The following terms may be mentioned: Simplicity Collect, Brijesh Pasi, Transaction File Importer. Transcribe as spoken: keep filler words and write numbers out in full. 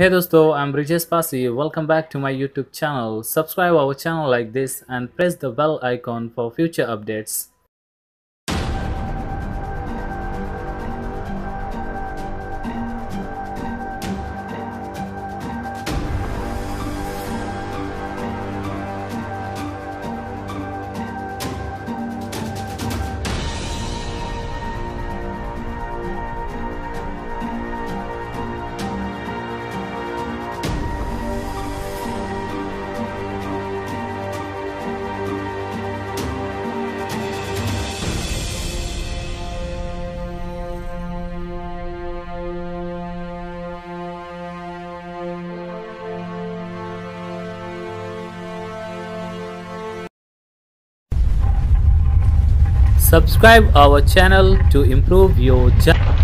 Hey dosto, I'm Brijesh Pasi. Welcome back to my YouTube channel. Subscribe our channel like this and press the bell icon for future updates. Subscribe our channel to improve your job.